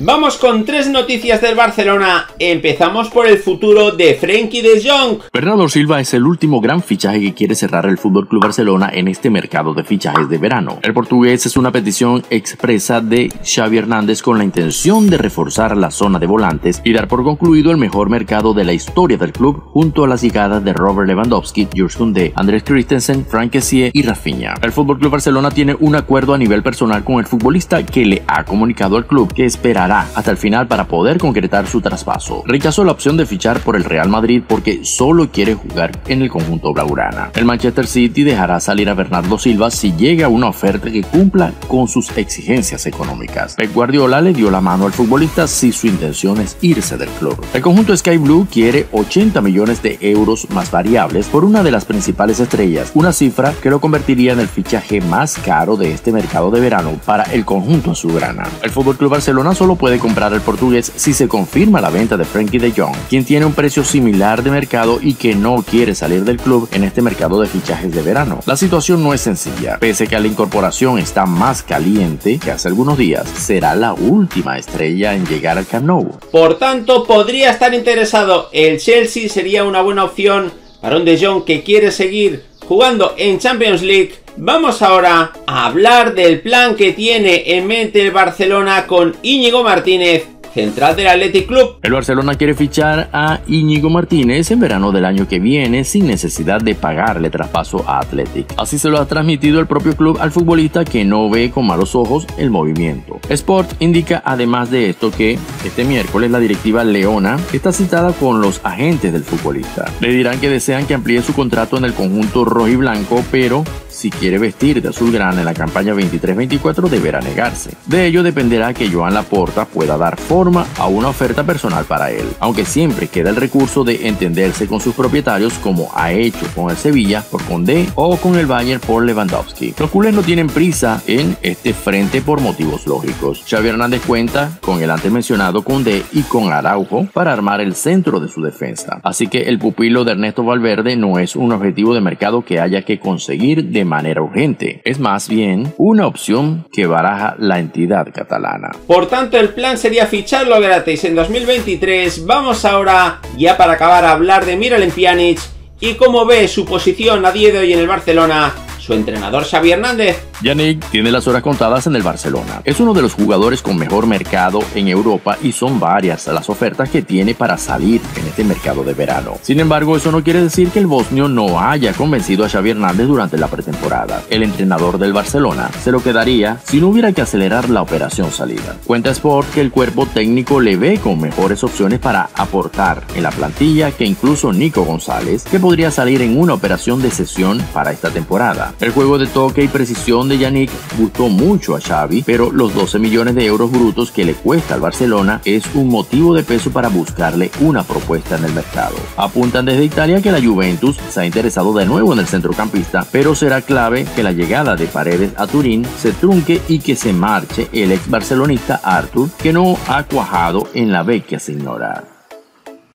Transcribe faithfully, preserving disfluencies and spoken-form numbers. Vamos con tres noticias del Barcelona. Empezamos por el futuro de Frenkie de Jong. Bernardo Silva es el último gran fichaje que quiere cerrar el F C Barcelona en este mercado de fichajes de verano. El portugués es una petición expresa de Xavi Hernández con la intención de reforzar la zona de volantes y dar por concluido el mejor mercado de la historia del club junto a las llegadas de Robert Lewandowski, Jürgen De, Andrés Christensen, Franck Kessié y Raphinha. El F C Barcelona tiene un acuerdo a nivel personal con el futbolista que le ha comunicado al club que espera hasta el final para poder concretar su traspaso. Rechazó la opción de fichar por el Real Madrid porque solo quiere jugar en el conjunto blaugrana. El Manchester City dejará salir a Bernardo Silva si llega una oferta que cumpla con sus exigencias económicas. Pep Guardiola le dio la mano al futbolista si su intención es irse del club. El conjunto Sky Blue quiere ochenta millones de euros más variables por una de las principales estrellas, una cifra que lo convertiría en el fichaje más caro de este mercado de verano para el conjunto azulgrana. El F C Barcelona solo puede comprar el portugués si se confirma la venta de Frenkie de Jong, quien tiene un precio similar de mercado y que no quiere salir del club en este mercado de fichajes de verano. La situación no es sencilla, pese que la incorporación está más caliente que hace algunos días, será la última estrella en llegar al Camp Nou. Por tanto, podría estar interesado el Chelsea, sería una buena opción para un De Jong que quiere seguir jugando en Champions League. Vamos ahora a hablar del plan que tiene en mente el Barcelona con Íñigo Martínez, central del Athletic Club. El Barcelona quiere fichar a Íñigo Martínez en verano del año que viene sin necesidad de pagarle traspaso a Athletic. Así se lo ha transmitido el propio club al futbolista, que no ve con malos ojos el movimiento. Sport indica además de esto que este miércoles la directiva leona está citada con los agentes del futbolista. Le dirán que desean que amplíe su contrato en el conjunto rojiblanco, pero si quiere vestir de azulgrana en la campaña veintitrés veinticuatro deberá negarse. De ello dependerá que Joan Laporta pueda dar forma a una oferta personal para él, aunque siempre queda el recurso de entenderse con sus propietarios, como ha hecho con el Sevilla por Condé o con el Bayern por Lewandowski. Los culés no tienen prisa en este frente por motivos lógicos. Xavi Hernández cuenta con el antes mencionado Condé y con Araujo para armar el centro de su defensa, así que el pupilo de Ernesto Valverde no es un objetivo de mercado que haya que conseguir de manera urgente, es más bien una opción que baraja la entidad catalana. Por tanto, el plan sería ficharlo gratis en dos mil veintitrés. Vamos ahora, ya para acabar, a hablar de Miralem Pjanic y cómo ve su posición a día de hoy en el Barcelona su entrenador Xavi Hernández. Yannick tiene las horas contadas en el Barcelona. Es uno de los jugadores con mejor mercado en Europa y son varias las ofertas que tiene para salir en este mercado de verano. Sin embargo, eso no quiere decir que el bosnio no haya convencido a Xavi Hernández durante la pretemporada. El entrenador del Barcelona se lo quedaría si no hubiera que acelerar la operación salida. Cuenta Sport que el cuerpo técnico le ve con mejores opciones para aportar en la plantilla que incluso Nico González, que podría salir en una operación de cesión para esta temporada. El juego de toque y precisión de Yannick gustó mucho a Xavi, pero los doce millones de euros brutos que le cuesta al Barcelona es un motivo de peso para buscarle una propuesta en el mercado. Apuntan desde Italia que la Juventus se ha interesado de nuevo en el centrocampista, pero será clave que la llegada de Paredes a Turín se trunque y que se marche el ex barcelonista Arthur, que no ha cuajado en la vecchia signora.